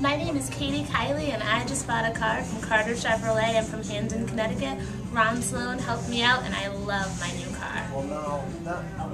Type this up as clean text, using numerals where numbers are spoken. My name is Katie Kiely, and I just bought a car from Carter Chevrolet. I'm from Hamden, Connecticut. Ron Sloan helped me out, and I love my new car.